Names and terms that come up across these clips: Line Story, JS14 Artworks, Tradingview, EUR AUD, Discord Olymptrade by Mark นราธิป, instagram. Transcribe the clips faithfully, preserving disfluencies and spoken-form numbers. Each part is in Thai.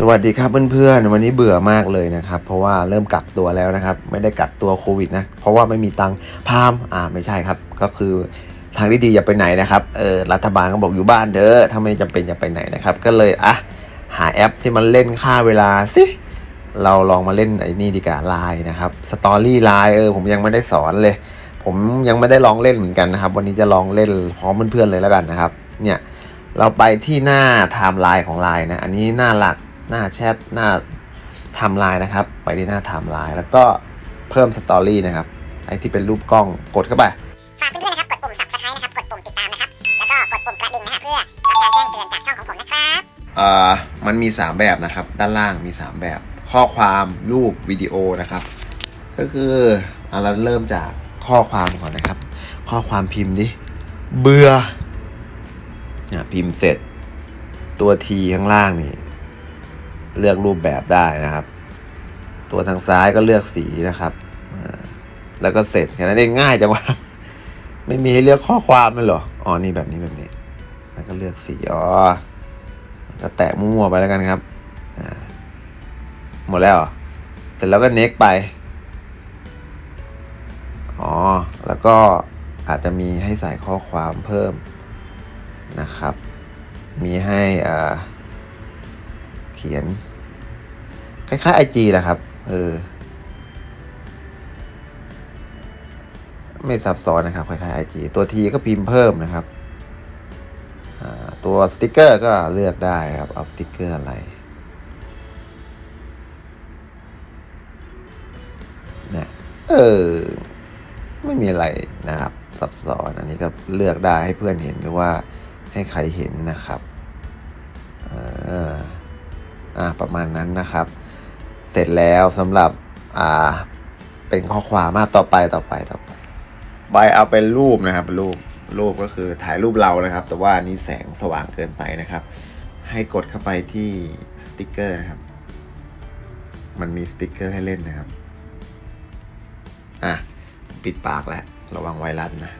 สวัสดีครับเพื่อนๆวันนี้เบื่อมากเลยนะครับเพราะว่าเริ่มกักตัวแล้วนะครับไม่ได้กักตัวโควิดนะเพราะว่าไม่มีตังค์พามอ่าไม่ใช่ครับก็คือทางที่ดีอย่าไปไหนนะครับเออรัฐบาลก็บอกอยู่บ้านเถอะถ้าไม่จำเป็นอย่าไปไหนนะครับก็เลยอ่ะหาแอปที่มันเล่นค่าเวลาสิเราลองมาเล่นไอ้นี่ดีกว่าไลน์นะครับสตอรี่ไลน์เออผมยังไม่ได้สอนเลยผมยังไม่ได้ลองเล่นเหมือนกันนะครับวันนี้จะลองเล่นพร้อมเพื่อนๆเลยแล้วกันนะครับเนี่ยเราไปที่หน้าไทม์ไลน์ของไลน์นะอันนี้หน้าหลักหน้าแชทหน้าไทม์ไลน์นะครับไปที่หน้าไทม์ไลน์แล้วก็เพิ่มสตอรี่นะครับไอ้ที่เป็นรูปกล้องกดเข้าไปฝากเพื่อนๆนะครับกดปุ่ม Subscribe นะครับกดปุ่มติดตามนะครับแล้วก็กดปุ่มกระดิ่งนะครับเพื่อรับการแจ้งเตือนจากช่องของผมนะครับอ่ามันมีสามแบบนะครับด้านล่างมีสามแบบข้อความรูปวิดีโอนะครับก็คือเอาเราเริ่มจากข้อความก่อนนะครับข้อความพิมพ์ดิเบื่อเนี่ยพิมพ์เสร็จตัวทีข้างล่างนี่เลือกรูปแบบได้นะครับตัวทางซ้ายก็เลือกสีนะครับแล้วก็เสร็จแค่นั้นเองง่ายจังวะไม่มีให้เลือกข้อความเลยเหรออ๋อนี่แบบนี้แบบนี้แล้วก็เลือกสีอ๋อก็แตะมั่วไปแล้วกันครับหมดแล้วเสร็จแล้วก็เน็กไปอ๋อแล้วก็อาจจะมีให้ใส่ข้อความเพิ่มนะครับมีให้อ่าเขียนคล้ายๆ ไอ จี แหละครับเออไม่ซับซ้อนนะครับคล้ายๆ ไอ จี ตัว T ก็พิมพ์เพิ่มนะครับตัวสติ๊กเกอร์ก็เลือกได้นะครับเอาสติ๊กเกอร์อะไรเนี่ยเออไม่มีอะไรนะครับซับซ้อนอันนี้ก็เลือกได้ให้เพื่อนเห็นหรือว่าให้ใครเห็นนะครับเอออ่าประมาณนั้นนะครับเสร็จแล้วสำหรับอ่าเป็นข้อความมาต่อไปต่อไปต่อไปใบเอาเป็นรูปนะครับรูปรูปก็คือถ่ายรูปเรานะครับแต่ว่านี่แสงสว่างเกินไปนะครับให้กดเข้าไปที่สติ๊กเกอร์นะครับมันมีสติ๊กเกอร์ให้เล่นนะครับอ่ะปิดปากแล้วระวังไวรัสนะ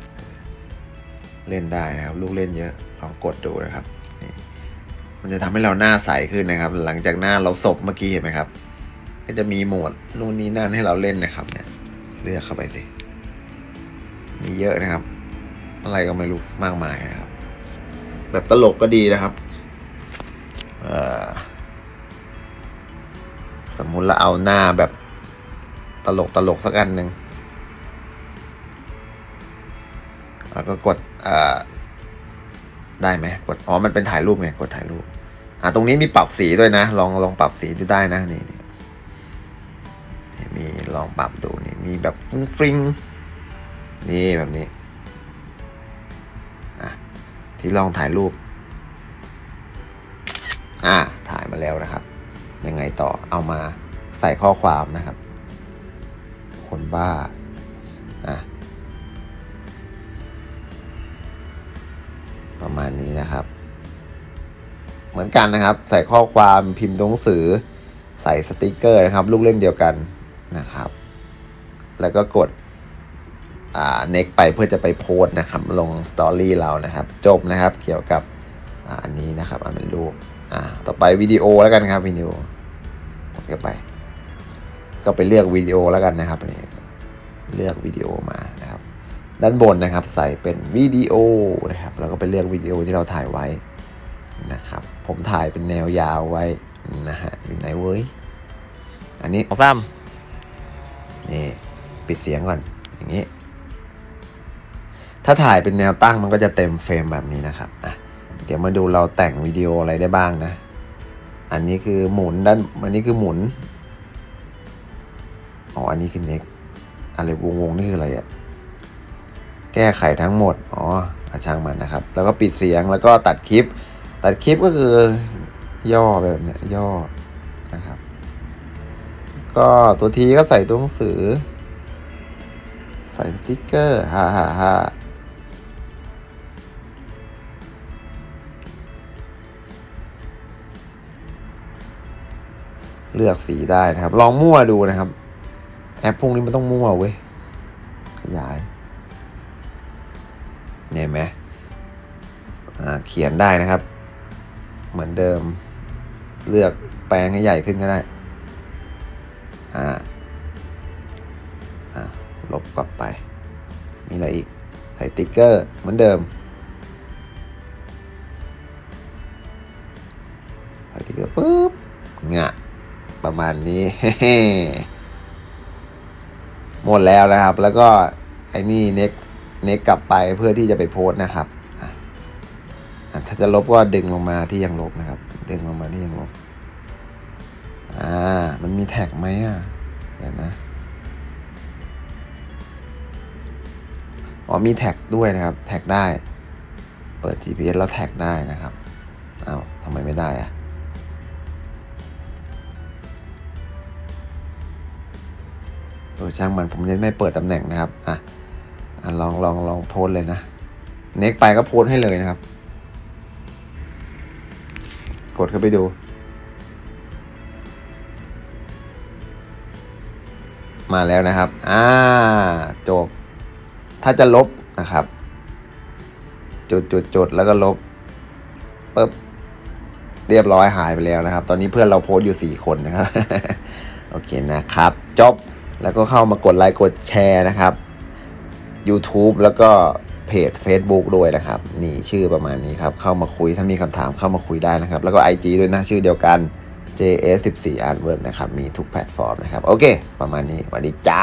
เล่นได้นะครับลูกเล่นเยอะลองกดดูนะครับมันจะทำให้เราหน้าใสขึ้นนะครับหลังจากหน้าเราศพเมื่อกี้เห็นไหมครับก็จะมีโหมดนู่นนี่นั่นให้เราเล่นนะครับเนี่ยเลือกเข้าไปสิมีเยอะนะครับอะไรก็ไม่รู้มากมายนะครับแบบตลกก็ดีนะครับสมมุติเราเอาหน้าแบบตลกตลกสักอันหนึ่งแล้วก็กดได้ไหมกดอ๋อมันเป็นถ่ายรูปไงกดถ่ายรูปอ่าตรงนี้มีปรับสีด้วยนะลองลองปรับสีดูได้นะนี่นี่มีลองปรับดูนี่มีแบบฟุ้งฟริ้งนี่แบบนี้อ่ะที่ลองถ่ายรูปอ่าถ่ายมาแล้วนะครับยังไงต่อเอามาใส่ข้อความนะครับคนบ้าอ่ะประมาณนี้นะครับเหมือนกันนะครับใส่ข้อความพิมพ์ตัวหนังสือใส่สติ๊กเกอร์นะครับลูกเล่นเดียวกันนะครับแล้วก็กดอ่า next ไปเพื่อจะไปโพสต์นะครับลงสตอรี่เรานะครับจบนะครับเกี่ยวกับอันนี้นะครับอันเป็นรูปอ่าต่อไปวิดีโอแล้วกันครับวิดีโอกดเข้าไปก็ไปเลือกวิดีโอแล้วกันนะครับนี่เลือกวิดีโอมานะครับด้านบนนะครับใส่เป็นวิดีโอนะครับแล้วก็ไปเลือกวิดีโอที่เราถ่ายไว้นะครับผมถ่ายเป็นแนวยาวไว้นะฮะอยู่ไหนเว้ยอันนี้ซ้ำนี่ปิดเสียงก่อนอย่างนี้ถ้าถ่ายเป็นแนวตั้งมันก็จะเต็มเฟรมแบบนี้นะครับอ่ะเดี๋ยวมาดูเราแต่งวิดีโออะไรได้บ้างนะอันนี้คือหมุนด้านอันนี้คือหมุนอ๋ออันนี้คือเน็กอะไรวงๆนี่คืออะไรอะแก้ไขทั้งหมดอ๋อช่างมันนะครับแล้วก็ปิดเสียงแล้วก็ตัดคลิปตัดคลิปก็คือย่อแบบเนี้ยย่อนะครับก็ตัวทีก็ใส่ตัวหนังสือใส่สติ๊กเกอร์ฮ่าฮ่าฮ่าเลือกสีได้นะครับลองมั่วดูนะครับแอปพวกนี้มันต้องมั่วเว้ยขยายเห็นไหมเขียนได้นะครับเหมือนเดิม เลือกแปลงให้ใหญ่ขึ้นก็ได้อ่าอ่าลบกลับไปมีอะไรอีกใส่ติ๊กเกอร์เหมือนเดิมใส่ติ๊กเกอร์ปุ๊บงะประมาณนี้ หมดแล้วนะครับแล้วก็ไอ้นี่เน็กเน็กกลับไปเพื่อที่จะไปโพสต์นะครับถ้าจะลบก็ดึงลงมาที่ยังลบนะครับดึงลงมาที่ยังลบอ่ามันมีแท็กไหมอ่ะเดี๋ยวนะอ๋อมีแท็กด้วยนะครับแท็กได้เปิด จี พี เอส แล้วแท็กได้นะครับอ้าวทำไมไม่ได้อ่ะโดยช่างมันผมเน้นไม่เปิดตำแหน่งนะครับอ่ะลองลองลองโพสเลยนะเน็กไปก็โพสให้เลยนะครับกดเข้าไปดูมาแล้วนะครับอ่าจบถ้าจะลบนะครับจุดๆๆแล้วก็ลบปึ๊บเรียบร้อยหายไปแล้วนะครับตอนนี้เพื่อนเราโพสต์อยู่สี่คนนะครับ โอเคนะครับจบแล้วก็เข้ามากดไลค์กดแชร์นะครับ ยูทูบ แล้วก็เพจ เฟซบุ๊ก ด้วยนะครับนี่ชื่อประมาณนี้ครับเข้ามาคุยถ้ามีคำถามเข้ามาคุยได้นะครับแล้วก็ ไอ จี ด้วยนะชื่อเดียวกัน เจ เอส สิบสี่ อาร์ตเวิร์ก นะครับมีทุกแพลตฟอร์มนะครับโอเคประมาณนี้สวัสดีจ้า